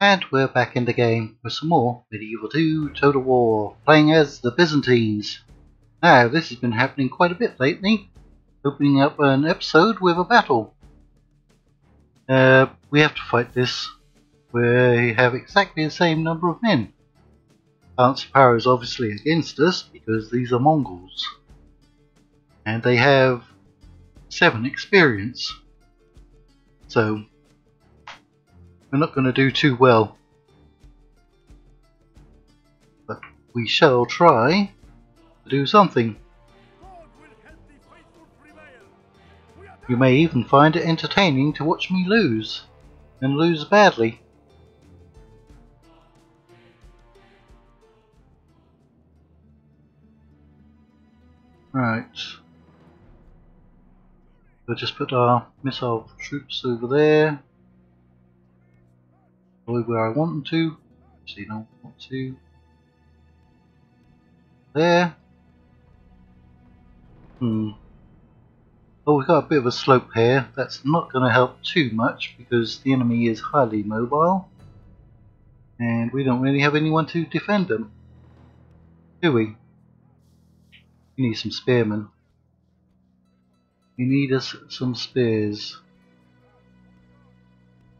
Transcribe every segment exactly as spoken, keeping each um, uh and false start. And we're back in the game with some more Medieval two Total War, playing as the Byzantines. Now, this has been happening quite a bit lately, opening up an episode with a battle. Uh, we have to fight this. We have exactly the same number of men. Answer power is obviously against us because these are Mongols. And they have seven experience. So we're not going to do too well, but we shall try to do something. You may even find it entertaining to watch me lose, and lose badly. Right, we'll just put our missile troops over there. Where I want them to. Actually, no, want to. There. Hmm. Well, we've got a bit of a slope here. That's not going to help too much because the enemy is highly mobile. And we don't really have anyone to defend them. Do we? We need some spearmen. We need us some spears.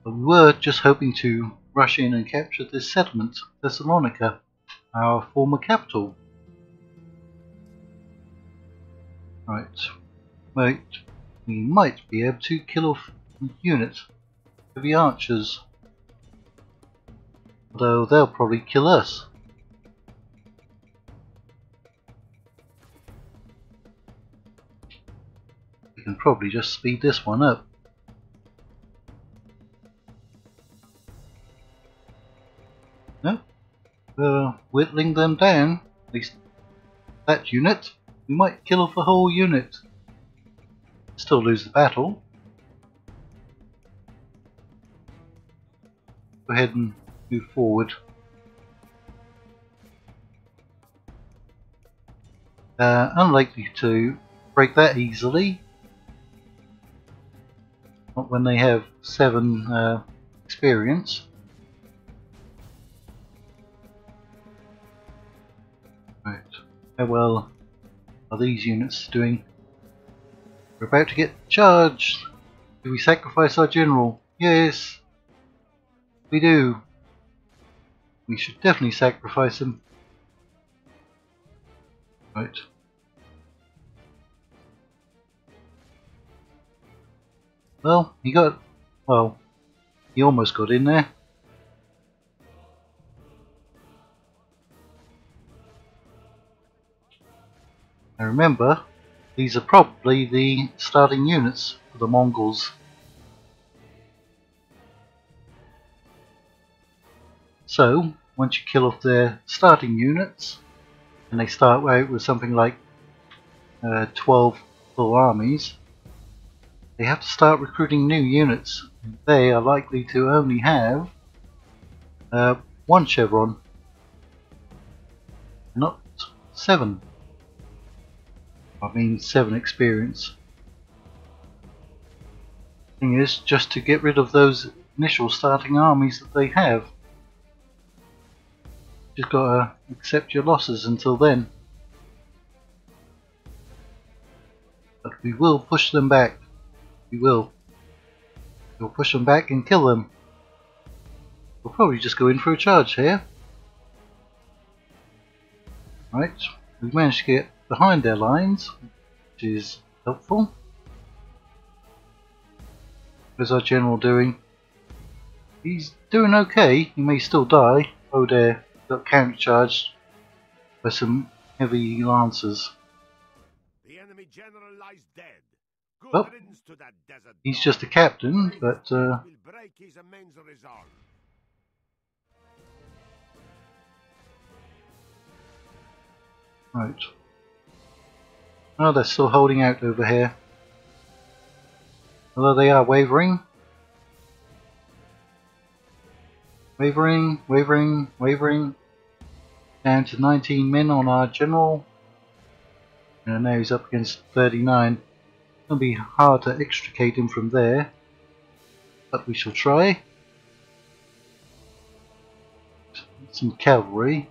We were just hoping to rush in and capture this settlement, Thessalonica, our former capital. Right, wait, we might be able to kill off a unit of the archers, although they'll probably kill us. We can probably just speed this one up. Uh, whittling them down, at least that unit. We might kill off a whole unit. Still lose the battle. Go ahead and move forward. Uh, unlikely to break that easily. Not when they have seven uh, experience. How well are these units doing? We're about to get charged! Do we sacrifice our general? Yes! We do! We should definitely sacrifice him. Right. Well, he got... well, he almost got in there. Now remember, these are probably the starting units for the Mongols. So, once you kill off their starting units, and they start out with something like uh, twelve full armies, they have to start recruiting new units. They are likely to only have uh, one chevron, not seven. I mean seven experience. Thing is, just to get rid of those initial starting armies that they have. Just gotta accept your losses until then. But we will push them back. We will. We'll push them back and kill them. We'll probably just go in for a charge here. Right, we've managed to get behind their lines, which is helpful. What's our general doing? He's doing okay. He may still die. Oh dear, got countercharged by some heavy lancers. The enemy general lies dead. Good well, riddance to that desert. He's just a captain, but uh, will break his immense resolve. Right. Oh, they're still holding out over here. Although they are wavering. Wavering, wavering, wavering. Down to nineteen men on our general. And now he's up against thirty-nine. It'll be hard to extricate him from there. But we shall try. some cavalry.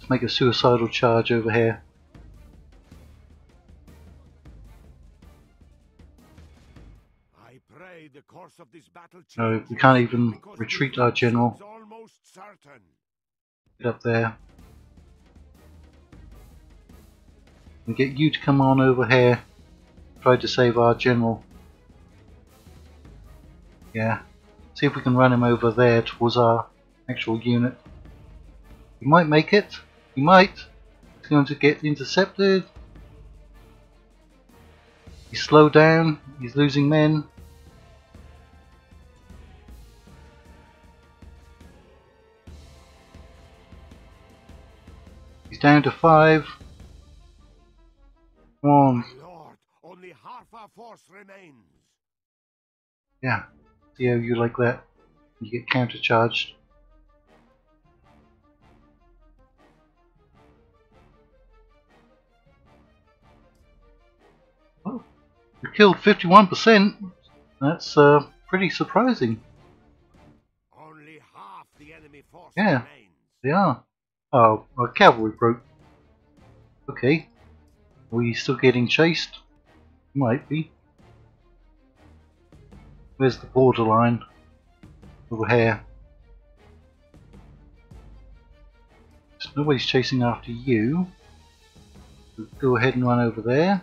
Let's make a suicidal charge over here. I pray the course of this battle changes. No, we can't even retreat our general. Get up there. And get you to come on over here. Try to save our general. Yeah. See if we can run him over there towards our actual unit. He might make it. He might. He's going to get intercepted. He's slowed down. He's losing men. He's down to five. Come on. Lord, only half our force remains. Yeah. See how you like that. You get countercharged. Oh, we killed fifty-one percent. That's uh, pretty surprising. Only half the enemy force yeah, remains. They are. Oh, our cavalry broke. Okay. Are we still getting chased? Might be. Where's the borderline? Over here. So nobody's chasing after you. So go ahead and run over there.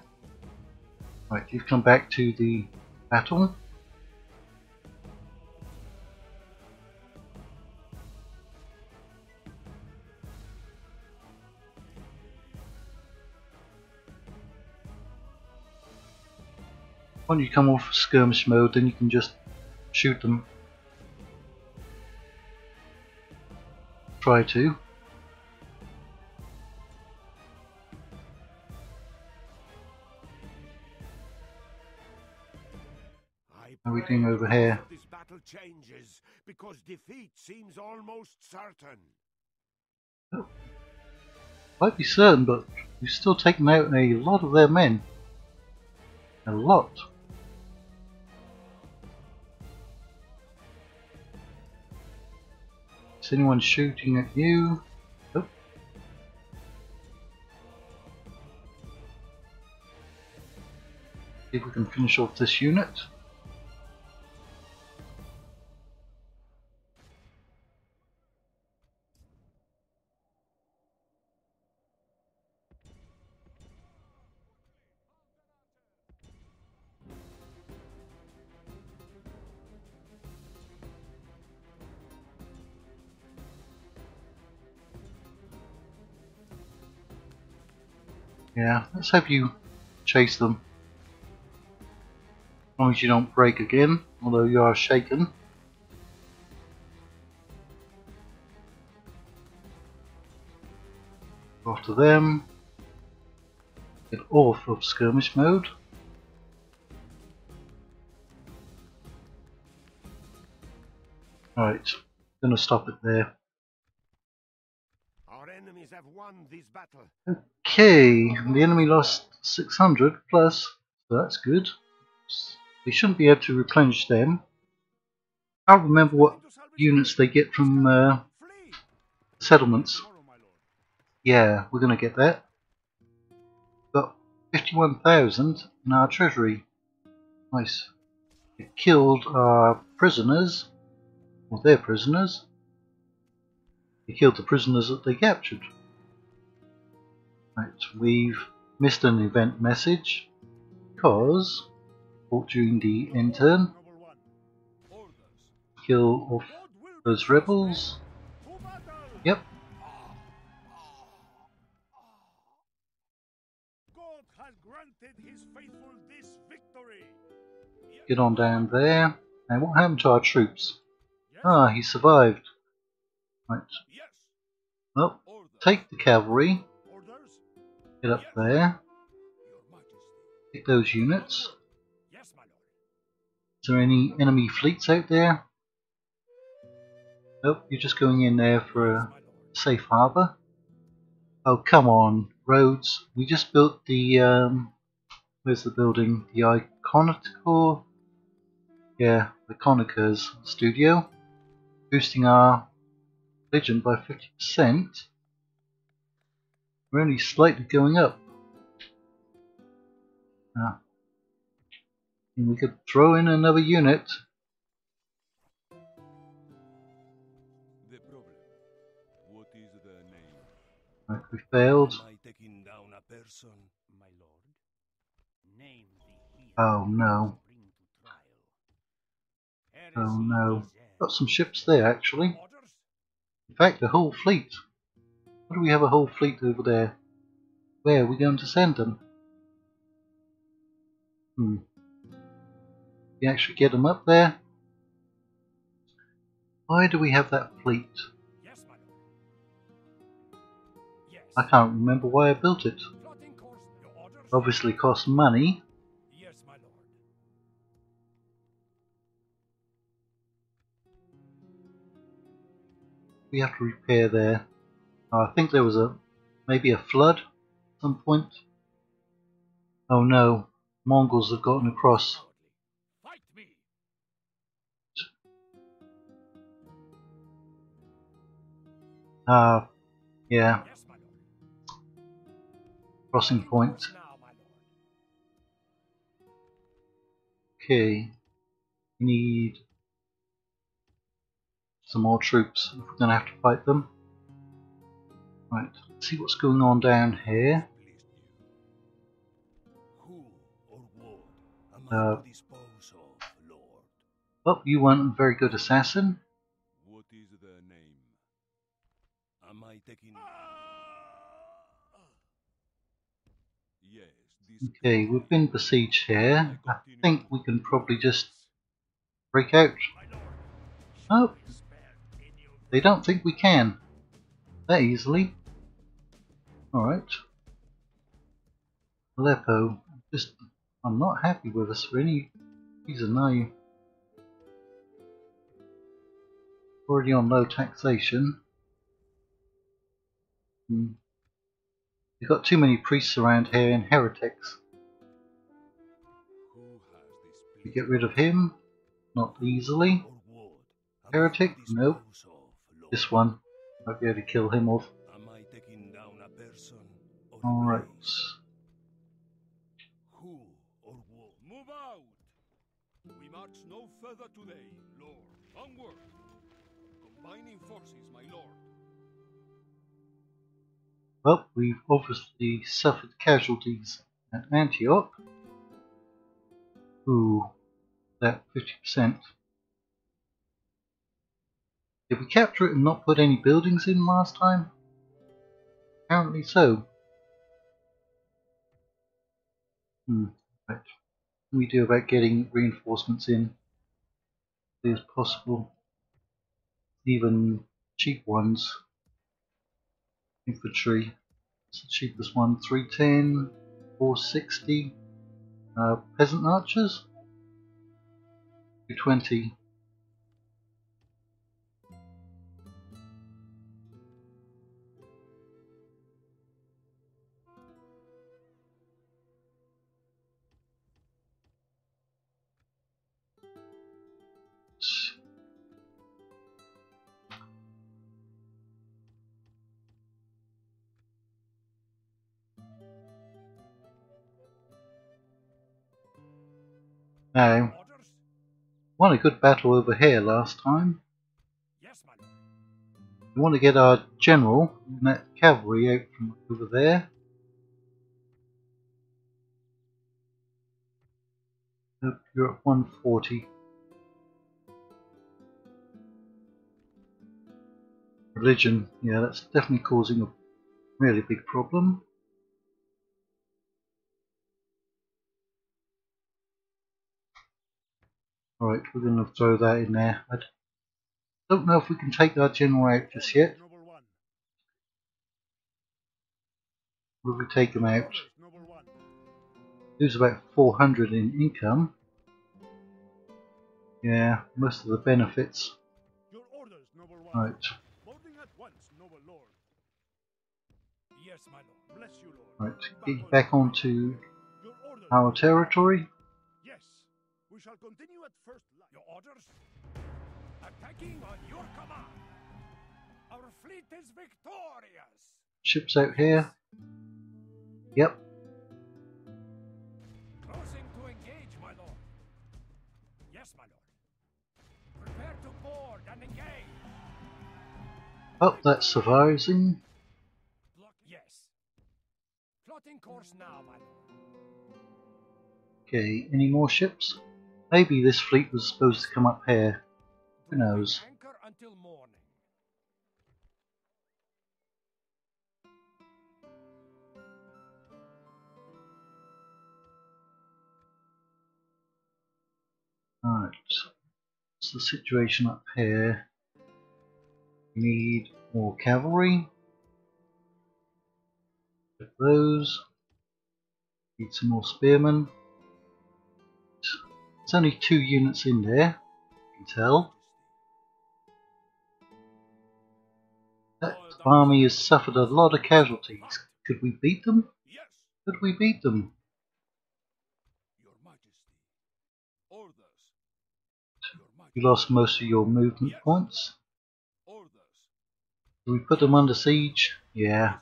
Right, you've come back to the battle. When you come off skirmish mode, then you can just shoot them. Try to. Everything over here. This battle changes because defeat seems almost certain. Oh. Might be certain, but we've still taken out a lot of their men. A lot. Is anyone shooting at you? Nope. See if we can finish off this unit. Yeah, let's have you chase them. As long as you don't break again, although you are shaken. After them, get off of skirmish mode. Alright, gonna stop it there. Have won this battle. Okay, the enemy lost six hundred plus, so that's good. They shouldn't be able to replenish them. I can't remember what units they get from uh, settlements. Yeah, we're going to get that. Got fifty-one thousand in our treasury. Nice. It killed our prisoners, or their prisoners. They killed the prisoners that they captured. Right, we've missed an event message because Fortune the intern kill off those rebels. Yep. Get on down there. Now, what happened to our troops? Ah, he survived. Right. Well, take the cavalry. Get up there. Take those units. Is there any enemy fleets out there? Nope, you're just going in there for a safe harbour. Oh, come on, Rhodes. We just built the, um, where's the building? The Iconicor? Yeah, the Conickers Studio. Boosting our Legion by fifty percent. We're only slightly going up. Ah. And we could throw in another unit. The problem. What is their name? Right, we failed. Am I taking down a person, my lord? Name the oh no. Oh no. Got some ships there actually. In fact, a whole fleet. Why do we have a whole fleet over there? Where are we going to send them? Hmm. We actually get them up there. Why do we have that fleet? Yes, my lord. Yes. I can't remember why I built it. Obviously, costs money. Yes, my lord. We have to repair there. Oh, I think there was a maybe a flood at some point. Oh no, Mongols have gotten across. Ah, uh, yeah. Crossing point. Okay. We need some more troops if we're going to have to fight them. Right, let's see what's going on down here. Uh, oh, you weren't a very good assassin. Okay, we've been besieged here. I think we can probably just break out. Oh, they don't think we can that easily. Alright. Aleppo. Just, I'm not happy with us for any reason, are you? Already on low taxation. Hmm. We've got too many priests around here and heretics. We get rid of him, not easily. Heretic? Nope. This one. Might be able to kill him off. Alright. Move out! We march no further today, Lord. Onward! Combining forces, my lord. Well, we've obviously suffered casualties at Antioch. Ooh, that fifty percent. Did we capture it and not put any buildings in last time? Apparently so. Hmm, right. What can we do about getting reinforcements in as soon as possible? Even cheap ones. Infantry. It's the cheapest one. three ten, four sixty. Uh, peasant archers? two twenty. Now, won a good battle over here last time. We want to get our general and that cavalry out from over there. Nope, you're at one forty. Religion, yeah, that's definitely causing a really big problem. Alright, we're going to throw that in there. I don't know if we can take our general out just yet. Will we take him out? Lose about four hundred in income. Yeah, most of the benefits. Right. Right, get back onto our territory. We shall continue at first light. Your orders? Attacking on your command. Our fleet is victorious. Ships out here. Yep. Closing to engage, my lord. Yes, my lord. Prepare to board and engage. Oh, that's surprising. Yes. Plotting course now, my lord. Okay, any more ships? Maybe this fleet was supposed to come up here. Who knows? Anchor until morning. Alright, what's the situation up here? Need more cavalry. Get those. Need some more spearmen. There's only two units in there, you can tell. That army has suffered a lot of casualties. Could we beat them? Yes. Could we beat them? Your Majesty. Orders. Your Majesty. You lost most of your movement yes. points. Orders. Do we put them under siege? Yeah.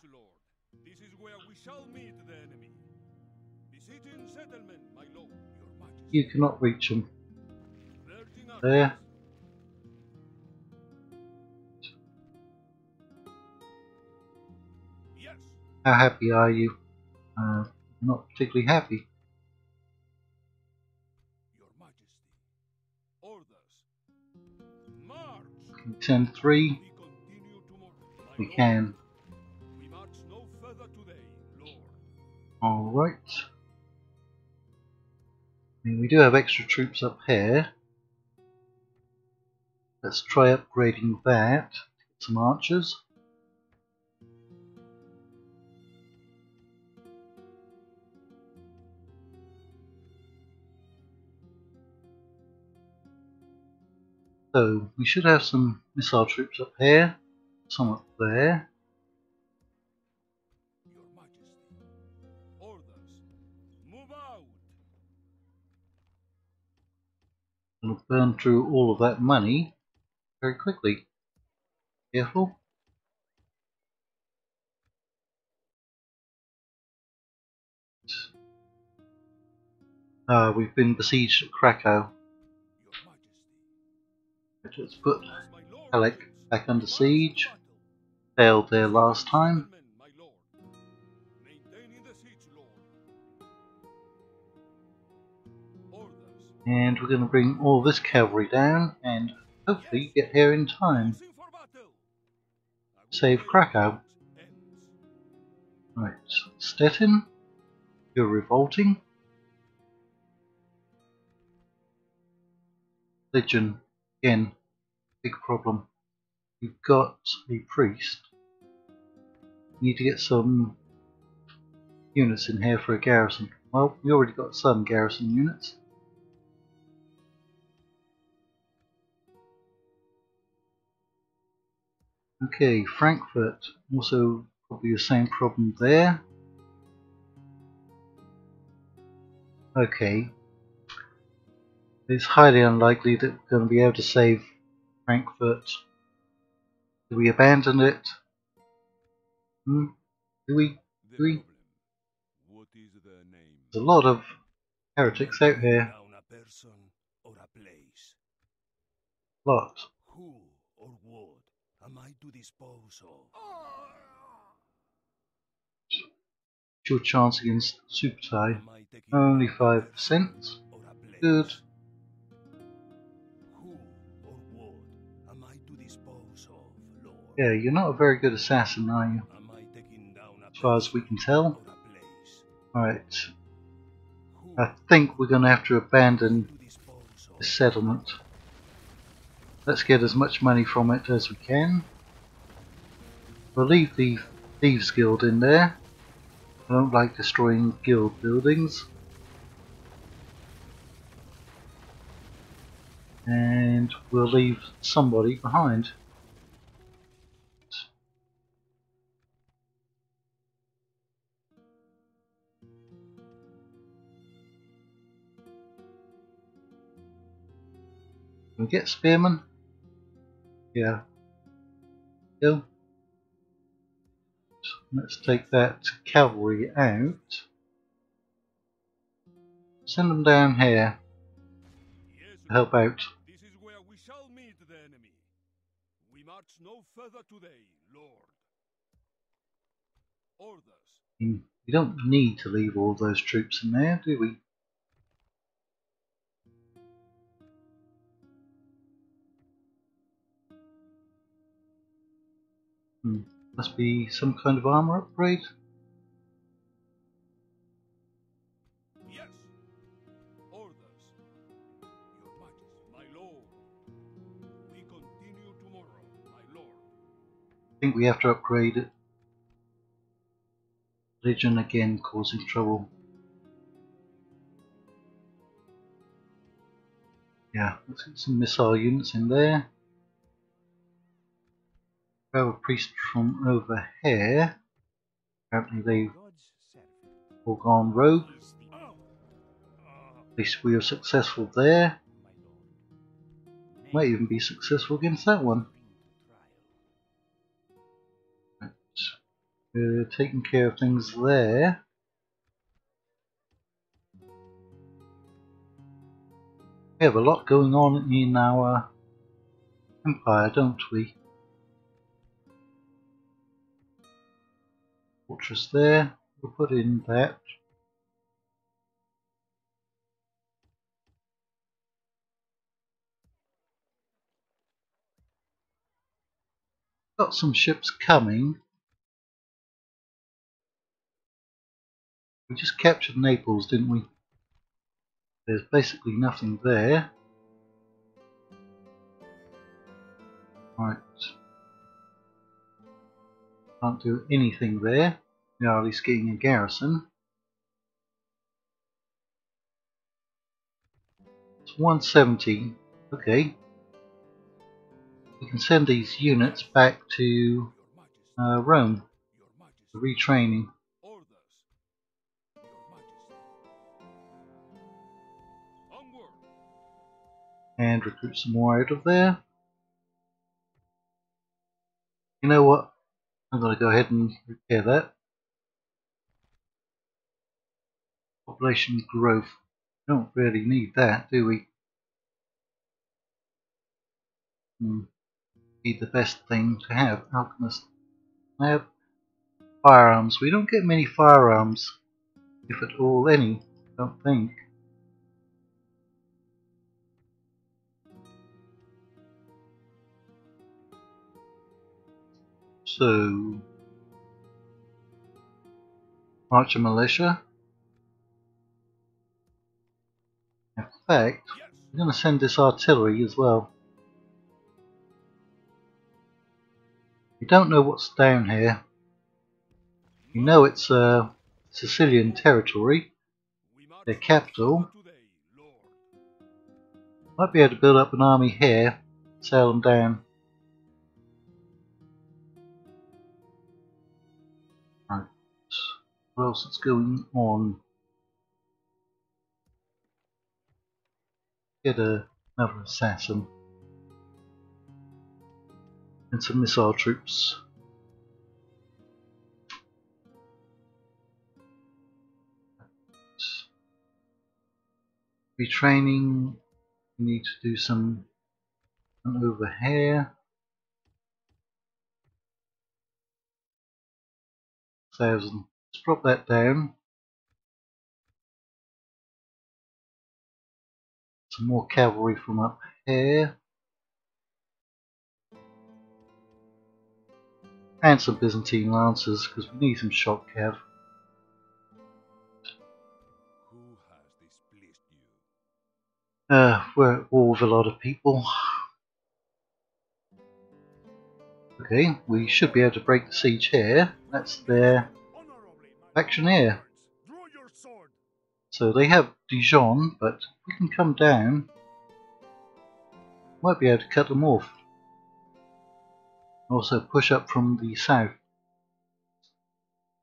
This is where we shall meet the enemy. The city in settlement, my lord. Your Majesty. You cannot reach them. There. How happy are you? Uh, not particularly happy. Your Majesty. Orders. March. Can send three. We can. We march no further today, Lord. All right. I mean, we do have extra troops up here. Let's try upgrading that. Get some archers. So, we should have some missile troops up here, some up there. Your Majesty. Orders. Move out. Gonna burn through all of that money very quickly. Careful. Ah, uh, we've been besieged at Krakow. Let's put Halic back under siege. Failed there last time. And we're going to bring all this cavalry down and hopefully get here in time. Save Krakow. Right, Stettin, you're revolting. Legion, again. Big problem. You've got a priest. You need to get some units in here for a garrison. Well, we already got some garrison units. Okay, Frankfurt. Also, probably the same problem there. Okay. It's highly unlikely that we're going to be able to save Frankfurt. Do we abandon it? Hmm? Do we? Do we? There's a lot of heretics out here. A lot. Who or what am I to dispose of? It's your chance against Supertai. Only five percent. Good. Yeah, you're not a very good assassin, are you? As far as we can tell. Alright. I think we're going to have to abandon this settlement. Let's get as much money from it as we can. We'll leave the Thieves Guild in there. I don't like destroying guild buildings. And we'll leave somebody behind. Can we get spearmen? Yeah. Go. Let's take that cavalry out. Send them down here to help out. This is where we shall meet the enemy. We march no further today, Lord. Orders. We don't need to leave all those troops in there, do we? Hmm. Must be some kind of armor upgrade. Yes. Orders. Your Majesty, my lord. We continue tomorrow, my lord. I think we have to upgrade it. Legion again causing trouble. Yeah, let's get some missile units in there. Grab a priest from over here. Apparently they've all gone rogue. At least we are successful there. Might even be successful against that one. Right. Uh, taking care of things there. We have a lot going on in our empire, don't we? Fortress there, we'll put in that. Got some ships coming. We just captured Naples, didn't we? There's basically nothing there. Right. Can't do anything there. We are at least getting a garrison. It's one seventy. Okay. We can send these units back to uh, Rome for retraining. And recruit some more out of there. You know what? I'm going to go ahead and repair that. Population growth. We don't really need that, do we? Hmm. Be the best thing to have. Alchemist. I have firearms. We don't get many firearms, if at all any. I don't think. So, Archer Militia. In fact, we're going to send this artillery as well. We don't know what's down here. We know it's uh, Sicilian territory, their capital. Might be able to build up an army here, sail them down. What else is going on? Get a, another assassin. And some missile troops. Retraining. We need to do some over here. Thousand. Let's drop that down. Some more cavalry from up here. And some Byzantine lancers, because we need some shot cav. Who has displeased you? Uh, we're at war with a lot of people. Okay, we should be able to break the siege here. That's their faction here. So they have Dijon, but we can come down. Might be able to cut them off. Also push up from the south.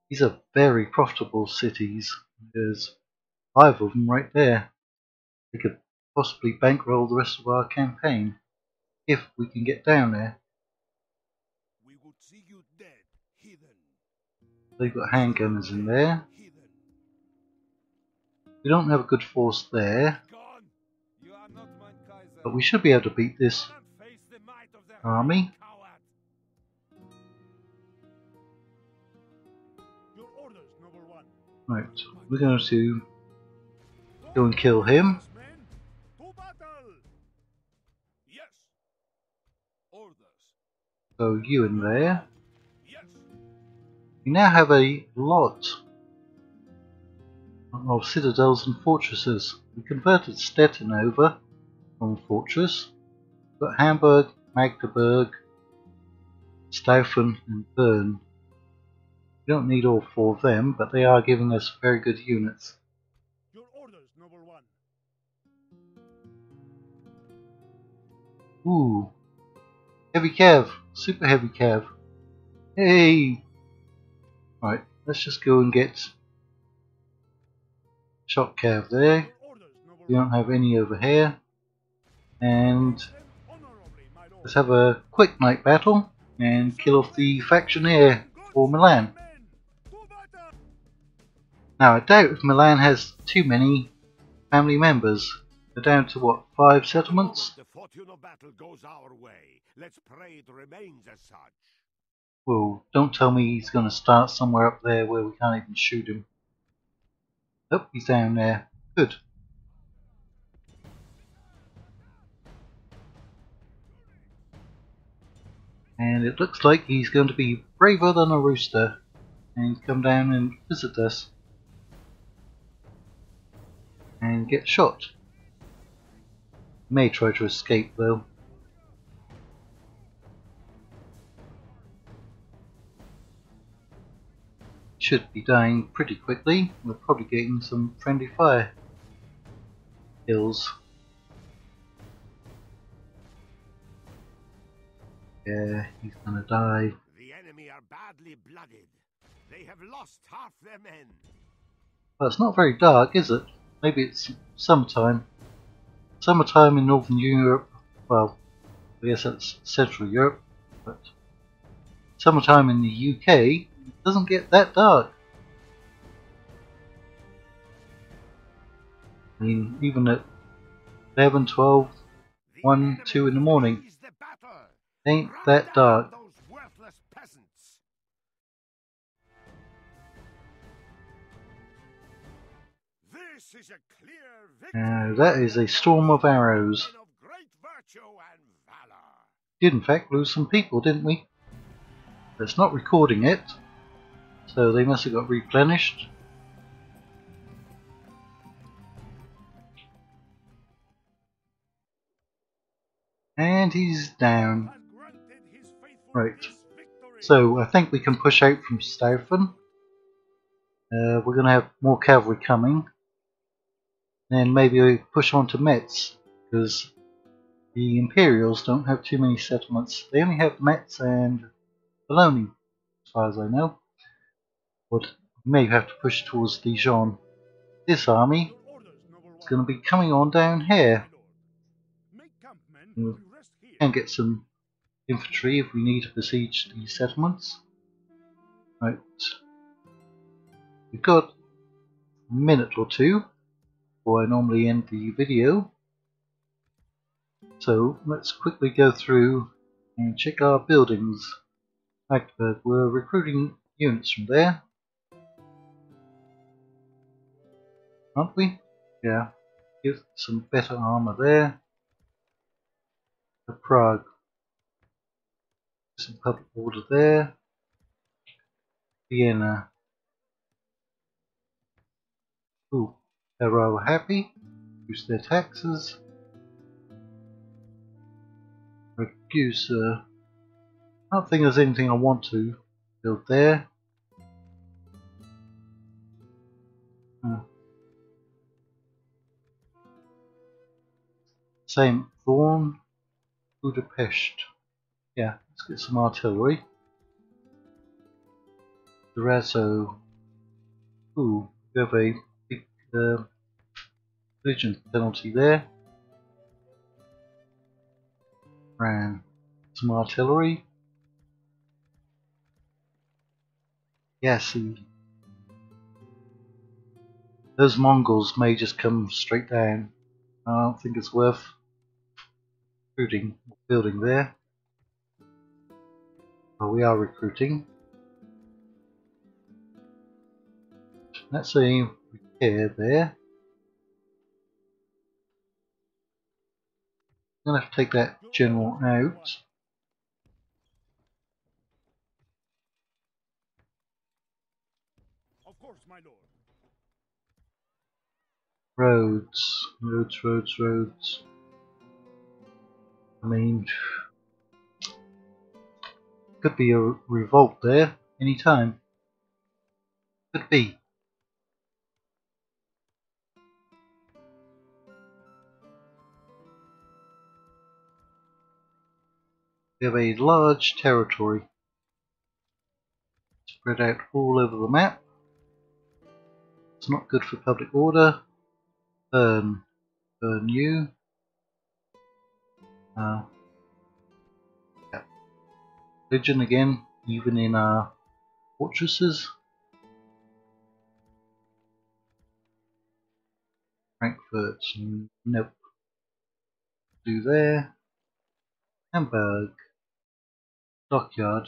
These are very profitable cities. There's five of them right there. They could possibly bankroll the rest of our campaign if we can get down there. They've got handgunners in there. We don't have a good force there, but we should be able to beat this army. Right, we're going to go and kill him. So you in there. We now have a lot of citadels and fortresses. We converted Stettin over from fortress, but Hamburg, Magdeburg, Staufen and Bern. We don't need all four of them, but they are giving us very good units. Your orders, number one. Ooh, heavy cav, super heavy cav. Hey! Right, let's just go and get shot cav there. We don't have any over here. And let's have a quick night battle and kill off the factioneer for Milan. Now I doubt if Milan has too many family members. They're down to what, five settlements? Well, don't tell me he's going to start somewhere up there where we can't even shoot him. Oh, he's down there. Good. And it looks like he's going to be braver than a rooster and come down and visit us and get shot. May try to escape though. Should be dying pretty quickly. We're probably getting some friendly fire kills. Yeah, he's gonna die. The enemy are badly blooded. They have lost half their men. Well, it's not very dark, is it? Maybe it's summertime. Summertime in Northern Europe. Well, I guess that's Central Europe, but summertime in the U K, it doesn't get that dark. I mean, even at eleven, twelve, one, two in the morning. Ain't that dark. Now that is a storm of arrows. Did in fact lose some people, didn't we? That's not recording it, so they must have got replenished. And he's down. Right, so I think we can push out from Staufen. Uh, we're going to have more cavalry coming. Then maybe we push on to Metz, because the Imperials don't have too many settlements. They only have Metz and Bologna, as far as I know. But we may have to push towards Dijon. This army is going to be coming on down here. We can get some infantry if we need to besiege these settlements. Right, we've got a minute or two before I normally end the video, so let's quickly go through and check our buildings. Magdeburg, we're recruiting units from there, aren't we? Yeah, give some better armor there. The Prague. Some public order there. Vienna. Ooh, they're rather happy. Reduce their taxes. Reduce. Uh, I don't think there's anything I want to build there. Uh, same Thorn. Budapest. Yeah, let's get some artillery. Durazzo. Ooh, we have a big uh, Legion penalty there. Ran some artillery. Yeah, see, those Mongols may just come straight down. I don't think it's worth recruiting or building there. But we are recruiting. Let's see, repair there. I'm going to have to take that general out. Of course, my lord. Roads, roads, roads, roads. I mean, could be a revolt there any time. Could be. We have a large territory spread out all over the map. It's not good for public order. Burn, burn you. Uh, yeah. Religion again, even in our fortresses. Frankfurt, nope. Do there. Hamburg. Dockyard,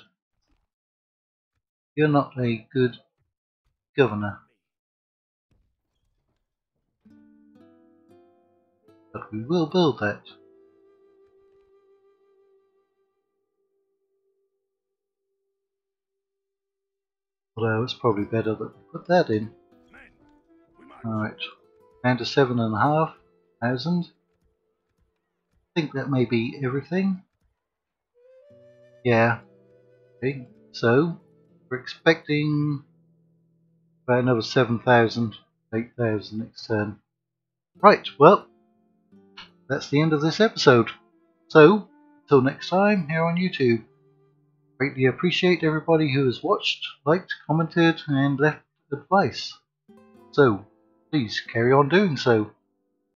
you're not a good governor, but we will build that. Although it's probably better that we put that in. Alright, down to seven and a half thousand. I think that may be everything. Yeah, okay, so we're expecting about another seven thousand, eight thousand next turn. Right, well, that's the end of this episode. So, until next time here on YouTube, greatly appreciate everybody who has watched, liked, commented, and left advice. So, please carry on doing so.